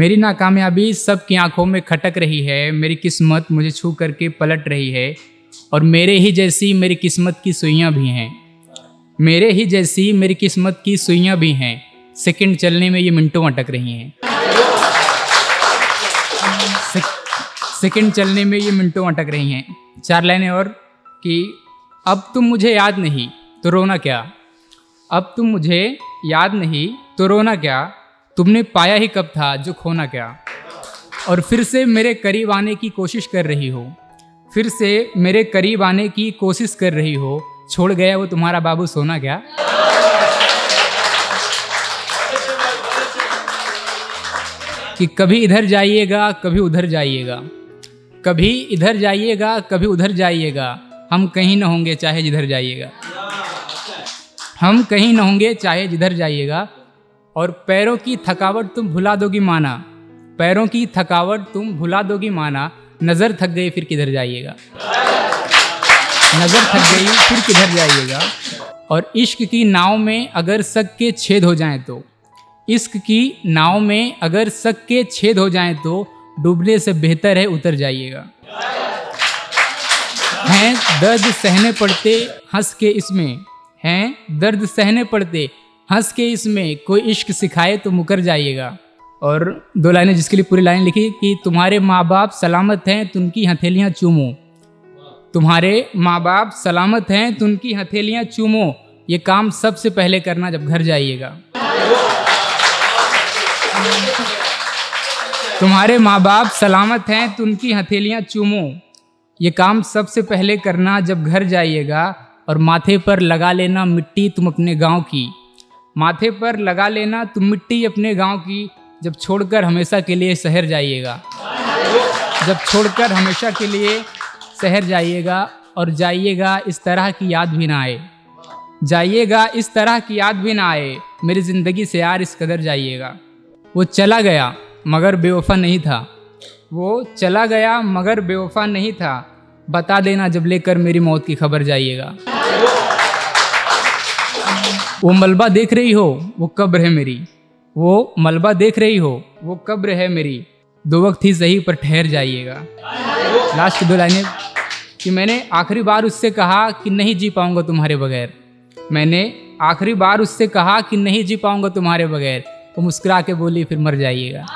मेरी नाकामयाबी सबकी आंखों में खटक रही है, मेरी किस्मत मुझे छू करके पलट रही है और मेरे ही जैसी मेरी किस्मत की सुइयां भी हैं, मेरे ही जैसी मेरी किस्मत की सुइयां भी हैं, सेकंड चलने में ये मिनटों अटक रही हैं, सेकंड चलने में ये मिनटों अटक रही हैं। 4 लाइनें और कि अब तुम मुझे याद नहीं तो रोना क्या, अब तुम मुझे याद नहीं तो रोना क्या, तुमने पाया ही कब था जो खोना क्या। और फिर से मेरे करीब आने की कोशिश कर रही हो, फिर से मेरे करीब आने की कोशिश कर रही हो, छोड़ गया वो तुम्हारा बाबू सोना क्या। कि कभी इधर जाइएगा कभी उधर जाइएगा, कभी इधर जाइएगा कभी उधर जाइएगा, हम कहीं ना होंगे चाहे जिधर जाइएगा, हम कहीं ना होंगे चाहे जिधर जाइएगा। और पैरों की थकावट तुम भुला दोगी माना, पैरों की थकावट तुम भुला दोगी माना, नज़र थक गई फिर किधर जाइएगा, नज़र थक गई फिर किधर जाइएगा। और इश्क की नाव में अगर शक के छेद हो जाएं तो, इश्क की नाव में अगर शक के छेद हो जाएं तो, डूबने से बेहतर है उतर जाइएगा। हैं दर्द सहने पड़ते हंस के इसमें, हैं दर्द सहने पड़ते हंस के इसमें, कोई इश्क सिखाए तो मुकर जाइएगा। और 2 लाइनें जिसके लिए पूरी लाइन लिखी कि तुम्हारे माँ बाप सलामत हैं तो उनकी हथेलियाँ चूमो, तुम्हारे माँ बाप सलामत हैं तो उनकी हथेलियाँ चूमो, ये काम सबसे पहले करना जब घर जाइएगा। तुम्हारे माँ बाप सलामत हैं तो उनकी हथेलियाँ चूमो, ये काम सबसे पहले करना जब घर जाइएगा। और माथे पर लगा लेना मिट्टी तुम अपने गांव की, माथे पर लगा लेना तुम मिट्टी अपने गांव की, जब छोड़कर हमेशा के लिए शहर जाइएगा, जब छोड़कर हमेशा के लिए शहर जाइएगा। और जाइएगा इस तरह की याद भी ना आए, जाइएगा इस तरह की याद भी ना आए, मेरी ज़िंदगी से यार इस कदर जाइएगा। वो चला गया मगर बेवफा नहीं था, वो चला गया मगर बेवफा नहीं था, बता देना जब लेकर मेरी मौत की खबर जाइएगा। वो मलबा देख रही हो वो कब्र है मेरी, वो मलबा देख रही हो वो कब्र है मेरी, दो वक्त ही सही पर ठहर जाइएगा। लास्ट 2 लाइनें कि मैंने आखिरी बार उससे कहा कि नहीं जी पाऊँगा तुम्हारे बगैर, मैंने आखिरी बार उससे कहा कि नहीं जी पाऊँगा तुम्हारे बगैर, वो मुस्कुरा के बोली फिर मर जाइएगा।